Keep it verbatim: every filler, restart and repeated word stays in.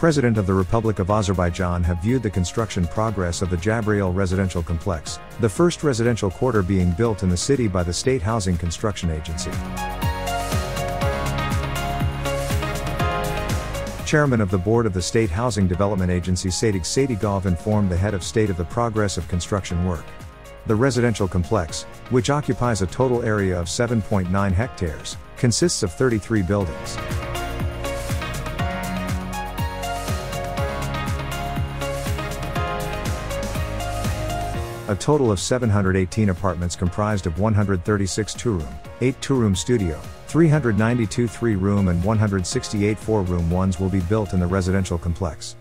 President of the Republic of Azerbaijan have viewed the construction progress of the Jabrayil Residential Complex, the first residential quarter being built in the city by the State Housing Construction Agency. Chairman of the Board of the State Housing Development Agency Sadig Sadigov informed the head of state of the progress of construction work. The residential complex, which occupies a total area of seven point nine hectares, consists of thirty-three buildings. A total of seven hundred eighteen apartments comprised of one hundred thirty-six two-room, eight two-room studio, three hundred ninety-two three-room and one hundred sixty-eight four-room ones will be built in the residential complex.